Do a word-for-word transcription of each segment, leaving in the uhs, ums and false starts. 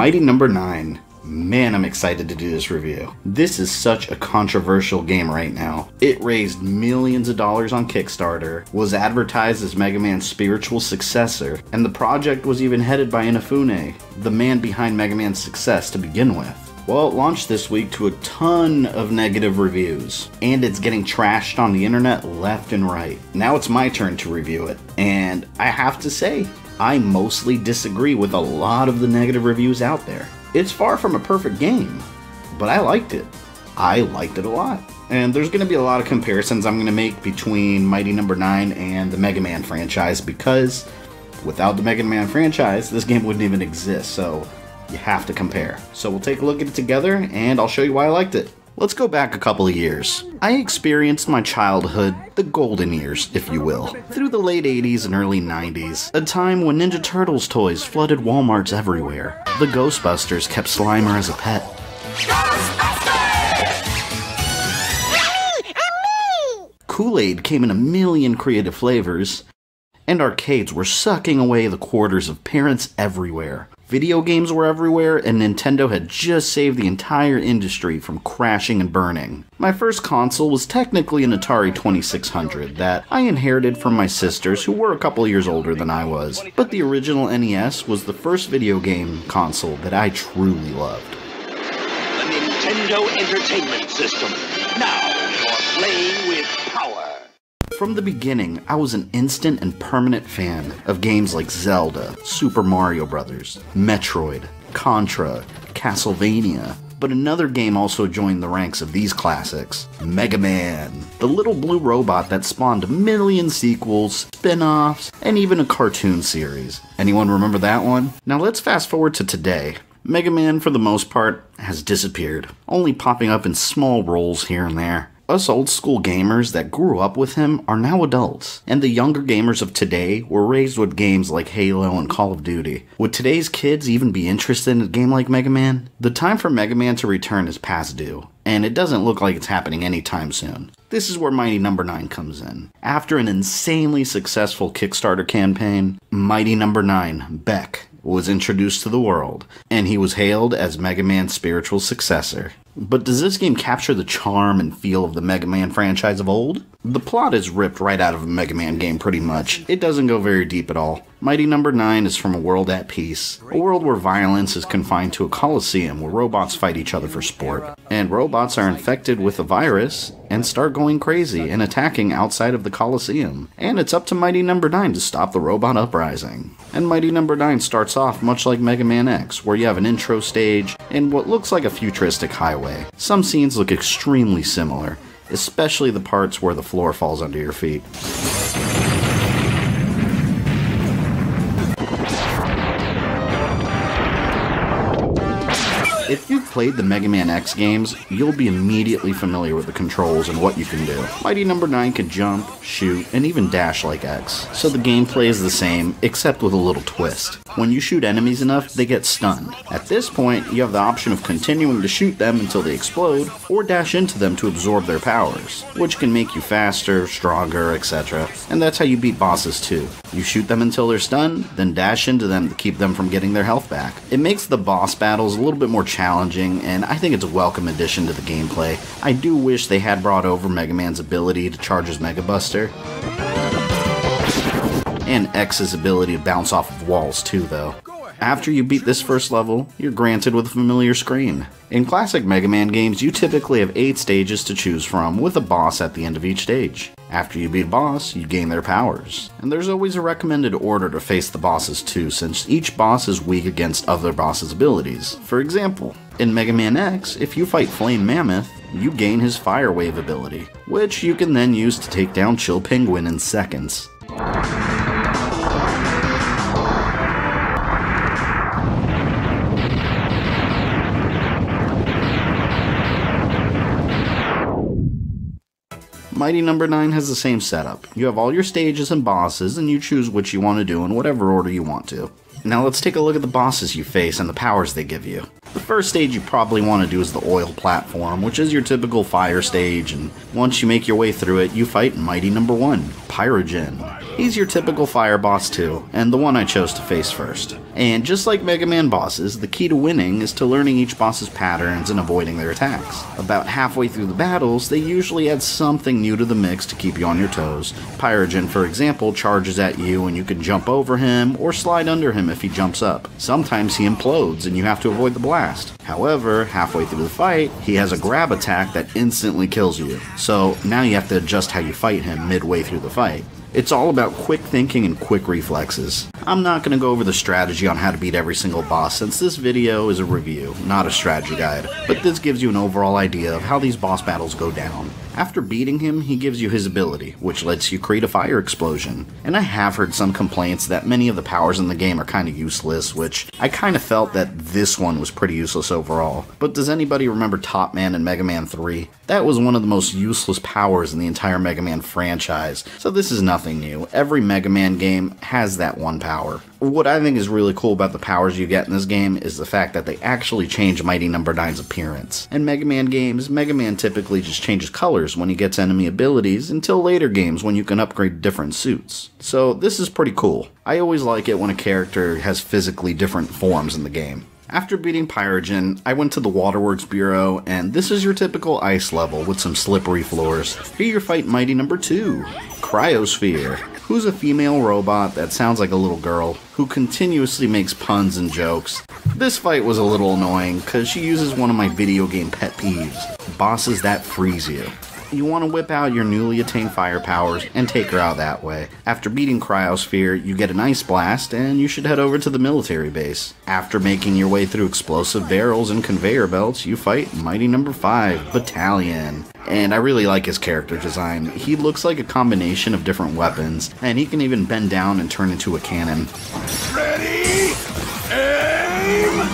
Mighty Number nine. Man, I'm excited to do this review. This is such a controversial game right now. It raised millions of dollars on Kickstarter, was advertised as Mega Man's spiritual successor, and the project was even headed by Inafune, the man behind Mega Man's success to begin with. Well, it launched this week to a ton of negative reviews, and it's getting trashed on the internet left and right. Now it's my turn to review it, and I have to say, I mostly disagree with a lot of the negative reviews out there. It's far from a perfect game, but I liked it. I liked it a lot. And there's going to be a lot of comparisons I'm going to make between Mighty Number nine and the Mega Man franchise, because without the Mega Man franchise, this game wouldn't even exist, so you have to compare. So we'll take a look at it together, and I'll show you why I liked it. Let's go back a couple of years. I experienced my childhood, the golden years, if you will, through the late eighties and early nineties, a time when Ninja Turtles toys flooded Walmarts everywhere. The Ghostbusters kept Slimer as a pet. Ghostbusters! Kool-Aid came in a million creative flavors, and arcades were sucking away the quarters of parents everywhere. Video games were everywhere, and Nintendo had just saved the entire industry from crashing and burning. My first console was technically an Atari twenty-six hundred that I inherited from my sisters, who were a couple years older than I was, but the original N E S was the first video game console that I truly loved. The Nintendo Entertainment System. Now you're playing with power. From the beginning, I was an instant and permanent fan of games like Zelda, Super Mario Brothers, Metroid, Contra, Castlevania, but another game also joined the ranks of these classics, Mega Man, the little blue robot that spawned a million sequels, spin-offs, and even a cartoon series. Anyone remember that one? Now let's fast forward to today. Mega Man, for the most part, has disappeared, only popping up in small roles here and there. Us old-school gamers that grew up with him are now adults, and the younger gamers of today were raised with games like Halo and Call of Duty. Would today's kids even be interested in a game like Mega Man? The time for Mega Man to return is past due, and it doesn't look like it's happening anytime soon. This is where Mighty Number nine comes in. After an insanely successful Kickstarter campaign, Mighty Number nine, Beck, was introduced to the world, and he was hailed as Mega Man's spiritual successor. But does this game capture the charm and feel of the Mega Man franchise of old? The plot is ripped right out of a Mega Man game pretty much. It doesn't go very deep at all. Mighty Number nine is from a world at peace, a world where violence is confined to a coliseum where robots fight each other for sport. And robots are infected with a virus and start going crazy and attacking outside of the coliseum. And it's up to Mighty Number nine to stop the robot uprising. And Mighty Number nine starts off much like Mega Man X, where you have an intro stage and what looks like a futuristic highway. Some scenes look extremely similar, especially the parts where the floor falls under your feet. If you've played the Mega Man X games, you'll be immediately familiar with the controls and what you can do. Mighty Number nine can jump, shoot, and even dash like X, so the gameplay is the same, except with a little twist. When you shoot enemies enough, they get stunned. At this point, you have the option of continuing to shoot them until they explode, or dash into them to absorb their powers, which can make you faster, stronger, et cetera. And that's how you beat bosses too. You shoot them until they're stunned, then dash into them to keep them from getting their health back. It makes the boss battles a little bit more challenging. challenging, and I think it's a welcome addition to the gameplay. I do wish they had brought over Mega Man's ability to charge his Mega Buster, and X's ability to bounce off of walls too, though. After you beat this first level, you're granted with a familiar screen. In classic Mega Man games, you typically have eight stages to choose from, with a boss at the end of each stage. After you beat a boss, you gain their powers. And there's always a recommended order to face the bosses too, since each boss is weak against other bosses' abilities. For example, in Mega Man X, if you fight Flame Mammoth, you gain his Fire Wave ability, which you can then use to take down Chill Penguin in seconds. Mighty Number nine has the same setup. You have all your stages and bosses, and you choose which you want to do in whatever order you want to. Now let's take a look at the bosses you face and the powers they give you. The first stage you probably want to do is the oil platform, which is your typical fire stage, and once you make your way through it, you fight Mighty Number One, Pyrogen. He's your typical fire boss too, and the one I chose to face first. And just like Mega Man bosses, the key to winning is to learning each boss's patterns and avoiding their attacks. About halfway through the battles, they usually add something new to the mix to keep you on your toes. Pyrogen, for example, charges at you and you can jump over him or slide under him if he jumps up. Sometimes he implodes and you have to avoid the blast. However, halfway through the fight, he has a grab attack that instantly kills you. So now you have to adjust how you fight him midway through the fight. It's all about quick thinking and quick reflexes. I'm not going to go over the strategy on how to beat every single boss since this video is a review, not a strategy guide, but this gives you an overall idea of how these boss battles go down. After beating him, he gives you his ability, which lets you create a fire explosion. And I have heard some complaints that many of the powers in the game are kinda useless, which I kinda felt that this one was pretty useless overall. But does anybody remember Top Man in Mega Man three? That was one of the most useless powers in the entire Mega Man franchise, so this is nothing new. Every Mega Man game has that one power. What I think is really cool about the powers you get in this game is the fact that they actually change Mighty Number nine's appearance. In Mega Man games, Mega Man typically just changes colors when he gets enemy abilities until later games when you can upgrade different suits. So this is pretty cool. I always like it when a character has physically different forms in the game. After beating Pyrogen, I went to the Waterworks Bureau, and this is your typical ice level with some slippery floors. Here you fight Mighty Number two, Cryosphere, who's a female robot that sounds like a little girl, who continuously makes puns and jokes. This fight was a little annoying, because she uses one of my video game pet peeves, bosses that freeze you. You want to whip out your newly attained fire powers and take her out that way. After beating Cryosphere, you get an ice blast and you should head over to the military base. After making your way through explosive barrels and conveyor belts, you fight Mighty Number five, Battalion. And I really like his character design. He looks like a combination of different weapons, and he can even bend down and turn into a cannon. Ready? Aim!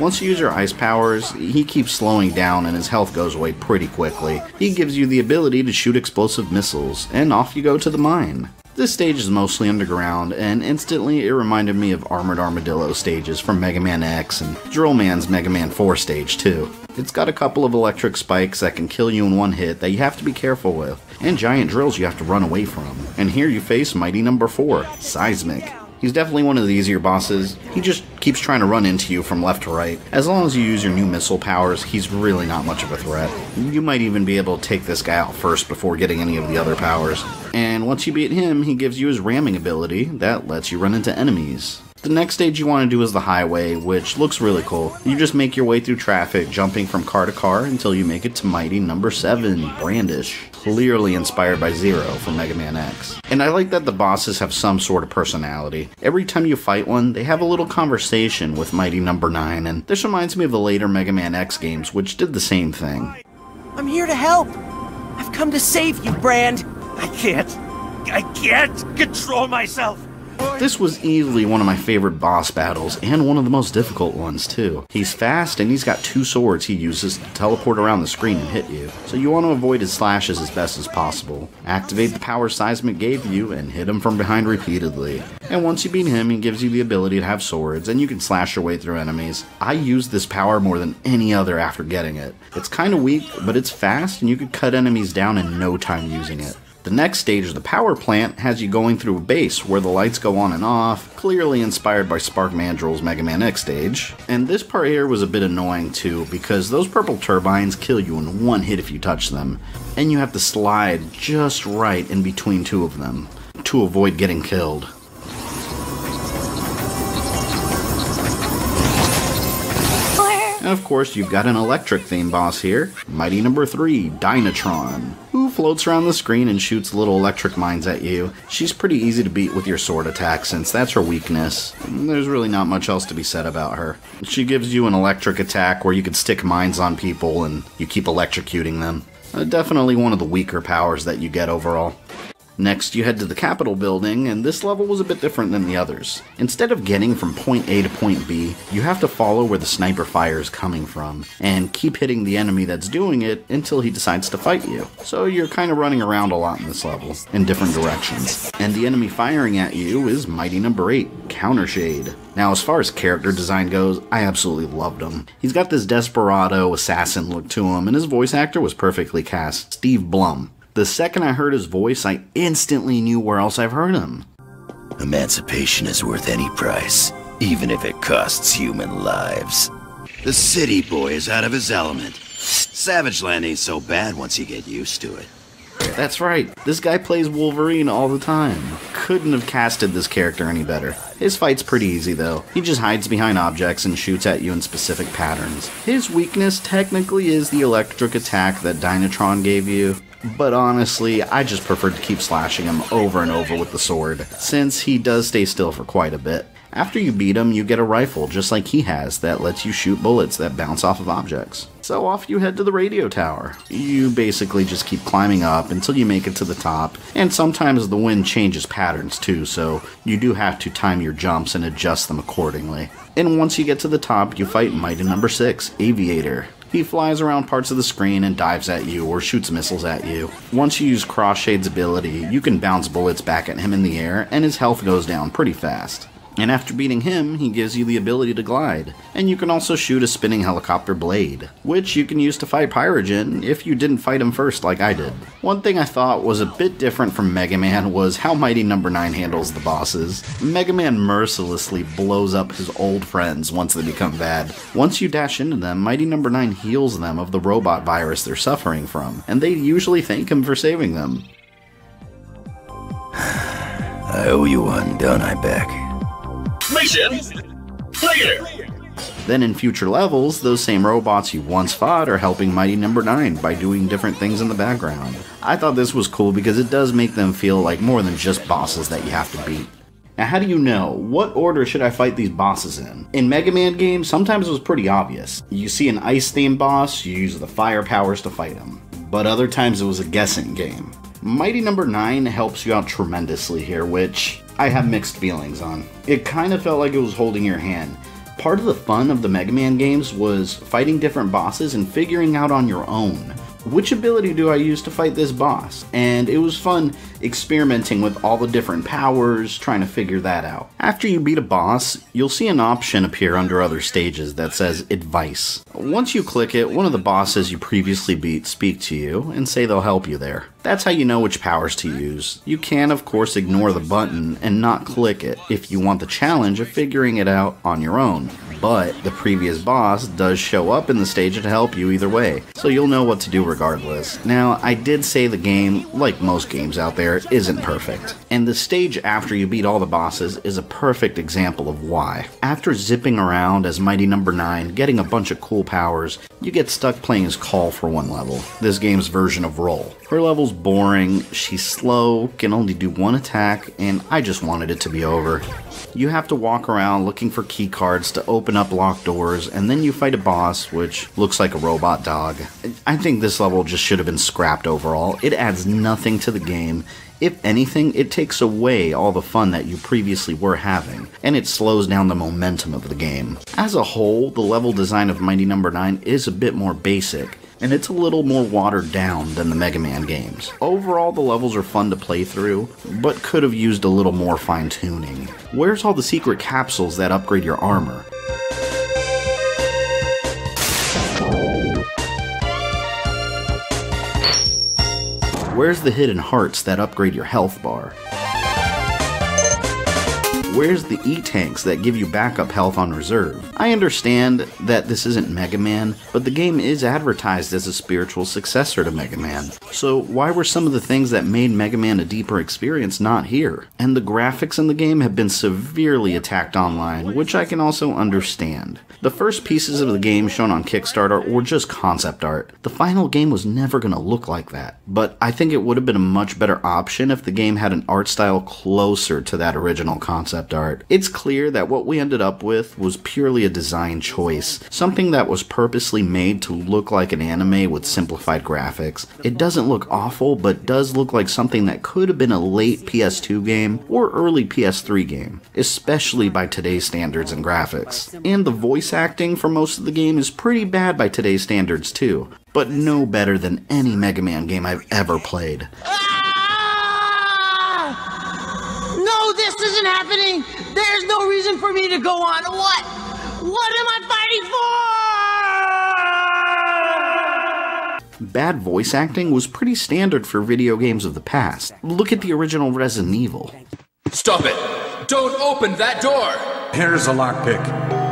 Once you use your ice powers, he keeps slowing down and his health goes away pretty quickly. He gives you the ability to shoot explosive missiles, and off you go to the mine. This stage is mostly underground, and instantly it reminded me of Armored Armadillo stages from Mega Man X and Drill Man's Mega Man four stage too. It's got a couple of electric spikes that can kill you in one hit that you have to be careful with, and giant drills you have to run away from. And here you face Mighty Number four, Seismic. He's definitely one of the easier bosses. He just keeps trying to run into you from left to right. As long as you use your new missile powers, he's really not much of a threat. You might even be able to take this guy out first before getting any of the other powers. And once you beat him, he gives you his ramming ability that lets you run into enemies. The next stage you want to do is the highway, which looks really cool. You just make your way through traffic, jumping from car to car until you make it to Mighty Number seven, Brandish, clearly inspired by Zero from Mega Man X. And I like that the bosses have some sort of personality. Every time you fight one, they have a little conversation with Mighty Number nine, and this reminds me of the later Mega Man X games, which did the same thing. I'm here to help. I've come to save you, Brand. I can't. I can't control myself. This was easily one of my favorite boss battles, and one of the most difficult ones too. He's fast, and he's got two swords he uses to teleport around the screen and hit you, so you want to avoid his slashes as best as possible. Activate the power Seismic gave you, and hit him from behind repeatedly. And once you beat him, he gives you the ability to have swords, and you can slash your way through enemies. I used this power more than any other after getting it. It's kinda weak, but it's fast, and you could cut enemies down in no time using it. The next stage of the power plant has you going through a base where the lights go on and off, clearly inspired by Spark Mandrill's Mega Man X stage. And this part here was a bit annoying too, because those purple turbines kill you in one hit if you touch them, and you have to slide just right in between two of them to avoid getting killed. And of course, you've got an electric theme boss here, Mighty Number three, Dynatron, who floats around the screen and shoots little electric mines at you. She's pretty easy to beat with your sword attack since that's her weakness. There's really not much else to be said about her. She gives you an electric attack where you can stick mines on people and you keep electrocuting them. Uh, definitely one of the weaker powers that you get overall. Next, you head to the Capitol building, and this level was a bit different than the others. Instead of getting from point A to point B, you have to follow where the sniper fire is coming from, and keep hitting the enemy that's doing it until he decides to fight you. So you're kind of running around a lot in this level, in different directions. And the enemy firing at you is Mighty Number eight, Countershade. Now, as far as character design goes, I absolutely loved him. He's got this desperado assassin look to him, and his voice actor was perfectly cast, Steve Blum. The second I heard his voice, I instantly knew where else I've heard him. Emancipation is worth any price, even if it costs human lives. The city boy is out of his element. Savage Land ain't so bad once you get used to it. That's right, this guy plays Wolverine all the time. Couldn't have casted this character any better. His fight's pretty easy though. He just hides behind objects and shoots at you in specific patterns. His weakness technically is the electric attack that Dynatron gave you. But honestly, I just preferred to keep slashing him over and over with the sword, since he does stay still for quite a bit. After you beat him, you get a rifle just like he has that lets you shoot bullets that bounce off of objects. So off you head to the radio tower. You basically just keep climbing up until you make it to the top, and sometimes the wind changes patterns too, so you do have to time your jumps and adjust them accordingly. And once you get to the top, you fight Mighty Number six, Aviator. He flies around parts of the screen and dives at you or shoots missiles at you. Once you use Cryosade's ability, you can bounce bullets back at him in the air, and his health goes down pretty fast. And after beating him, he gives you the ability to glide. And you can also shoot a spinning helicopter blade, which you can use to fight Pyrogen if you didn't fight him first like I did. One thing I thought was a bit different from Mega Man was how Mighty Number nine handles the bosses. Mega Man mercilessly blows up his old friends once they become bad. Once you dash into them, Mighty Number nine heals them of the robot virus they're suffering from, and they usually thank him for saving them. I owe you one, don't I, Beck? Mission clear. Then in future levels, those same robots you once fought are helping Mighty Number nine by doing different things in the background. I thought this was cool because it does make them feel like more than just bosses that you have to beat. Now, how do you know? What order should I fight these bosses in? In Mega Man games, sometimes it was pretty obvious. You see an ice-themed boss, you use the fire powers to fight him. But other times it was a guessing game. Mighty Number nine helps you out tremendously here, which I have mixed feelings on. It kind of felt like it was holding your hand. Part of the fun of the Mega Man games was fighting different bosses and figuring out on your own, which ability do I use to fight this boss? And it was fun experimenting with all the different powers, trying to figure that out. After you beat a boss, you'll see an option appear under other stages that says Advice. Once you click it, one of the bosses you previously beat speak to you and say they'll help you there. That's how you know which powers to use. You can, of course, ignore the button and not click it if you want the challenge of figuring it out on your own. But the previous boss does show up in the stage to help you either way, so you'll know what to do regardless. Now, I did say the game, like most games out there, isn't perfect. And the stage after you beat all the bosses is a perfect example of why. After zipping around as Mighty Number nine, getting a bunch of cool powers, you get stuck playing as Call for one level, this game's version of Roll. Her level's boring, she's slow, can only do one attack, and I just wanted it to be over. You have to walk around looking for key cards to open up locked doors, and then you fight a boss, which looks like a robot dog. I think this level just should have been scrapped overall. It adds nothing to the game. If anything, it takes away all the fun that you previously were having, and it slows down the momentum of the game. As a whole, the level design of Mighty Number nine is a bit more basic, and it's a little more watered down than the Mega Man games. Overall, the levels are fun to play through, but could have used a little more fine-tuning. Where's all the secret capsules that upgrade your armor? Where's the hidden hearts that upgrade your health bar? Where's the E-tanks that give you backup health on reserve? I understand that this isn't Mega Man, but the game is advertised as a spiritual successor to Mega Man. So why were some of the things that made Mega Man a deeper experience not here? And the graphics in the game have been severely attacked online, which I can also understand. The first pieces of the game shown on Kickstarter were just concept art. The final game was never going to look like that, but I think it would have been a much better option if the game had an art style closer to that original concept concept art, it's clear that what we ended up with was purely a design choice, something that was purposely made to look like an anime with simplified graphics. It doesn't look awful, but does look like something that could have been a late P S two game or early P S three game, especially by today's standards and graphics. And the voice acting for most of the game is pretty bad by today's standards too, but no better than any Mega Man game I've ever played. Ah! No, this isn't happening! There's no reason for me to go on! What? What am I fighting for? Bad voice acting was pretty standard for video games of the past. Look at the original Resident Evil. Stop it! Don't open that door! Here's a lockpick.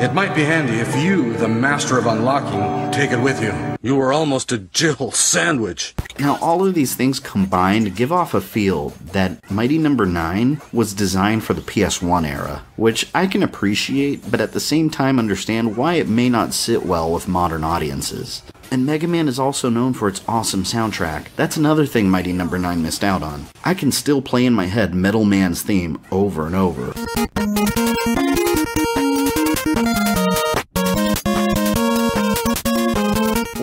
It might be handy if you, the master of unlocking, take it with you. You were almost a Jill sandwich. Now, all of these things combined give off a feel that Mighty Number nine was designed for the P S one era, which I can appreciate, but at the same time understand why it may not sit well with modern audiences. And Mega Man is also known for its awesome soundtrack. That's another thing Mighty Number nine missed out on. I can still play in my head Metal Man's theme over and over.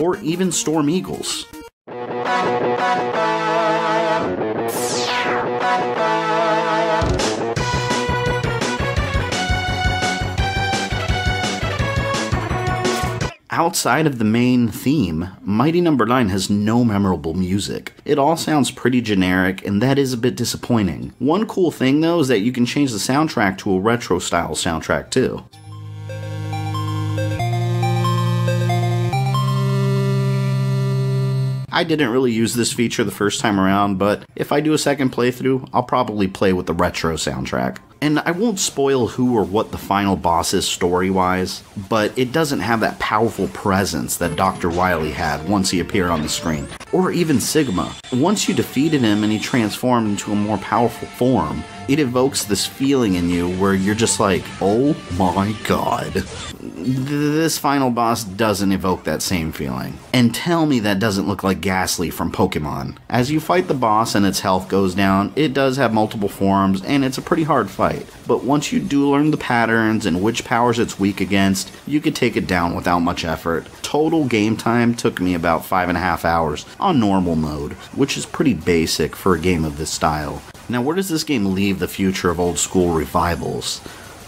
Or even Storm Eagles. Outside of the main theme, Mighty Number nine has no memorable music. It all sounds pretty generic, and that is a bit disappointing. One cool thing though is that you can change the soundtrack to a retro style soundtrack too. I didn't really use this feature the first time around, but if I do a second playthrough, I'll probably play with the retro soundtrack. And I won't spoil who or what the final boss is story-wise, but it doesn't have that powerful presence that Doctor Wily had once he appeared on the screen. Or even Sigma. Once you defeated him and he transformed into a more powerful form, it evokes this feeling in you where you're just like, oh my god. This final boss doesn't evoke that same feeling. And tell me that doesn't look like Ghastly from Pokemon. As you fight the boss and its health goes down, it does have multiple forms and it's a pretty hard fight. But once you do learn the patterns and which powers it's weak against, you can take it down without much effort. Total game time took me about five and a half hours on normal mode, which is pretty basic for a game of this style. Now, where does this game leave the future of old school revivals?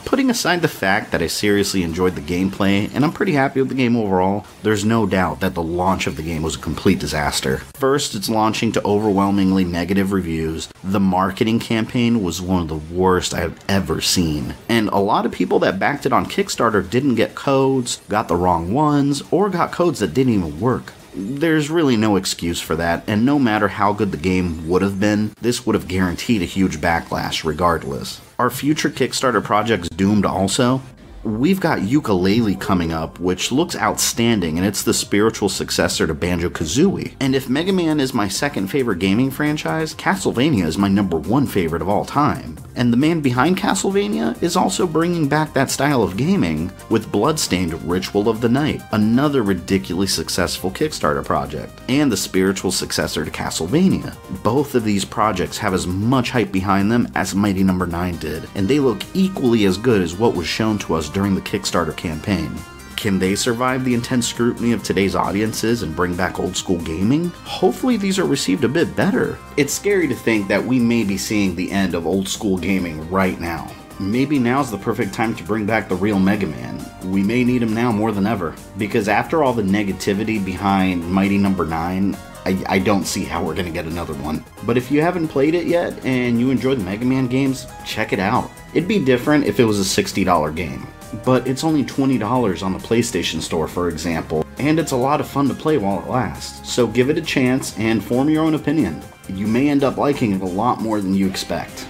Putting aside the fact that I seriously enjoyed the gameplay, and I'm pretty happy with the game overall, there's no doubt that the launch of the game was a complete disaster. First, its launching to overwhelmingly negative reviews. The marketing campaign was one of the worst I've ever seen. And a lot of people that backed it on Kickstarter didn't get codes, got the wrong ones, or got codes that didn't even work. There's really no excuse for that, and no matter how good the game would have been, this would have guaranteed a huge backlash regardless. Are future Kickstarter projects doomed also? We've got Yooka-Laylee coming up, which looks outstanding, and it's the spiritual successor to Banjo-Kazooie. And if Mega Man is my second favorite gaming franchise, Castlevania is my number one favorite of all time. And the man behind Castlevania is also bringing back that style of gaming with Bloodstained: Ritual of the Night, another ridiculously successful Kickstarter project, and the spiritual successor to Castlevania. Both of these projects have as much hype behind them as Mighty Number nine did, and they look equally as good as what was shown to us during the Kickstarter campaign. Can they survive the intense scrutiny of today's audiences and bring back old school gaming? Hopefully these are received a bit better. It's scary to think that we may be seeing the end of old school gaming right now. Maybe now's the perfect time to bring back the real Mega Man. We may need him now more than ever. Because after all the negativity behind Mighty Number nine, I, I don't see how we're gonna get another one. But if you haven't played it yet and you enjoy the Mega Man games, check it out. It'd be different if it was a sixty dollar game. But it's only twenty dollars on the PlayStation Store, for example, and it's a lot of fun to play while it lasts. So give it a chance and form your own opinion. You may end up liking it a lot more than you expect.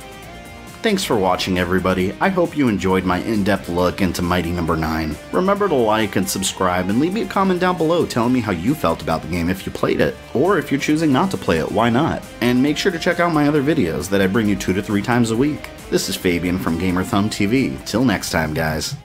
Thanks for watching, everybody. I hope you enjoyed my in-depth look into Mighty Number nine. Remember to like and subscribe, and leave me a comment down below telling me how you felt about the game if you played it, or if you're choosing not to play it, why not? And make sure to check out my other videos that I bring you two to three times a week. This is Fabian from Gamer Thumb T V. Till next time, guys.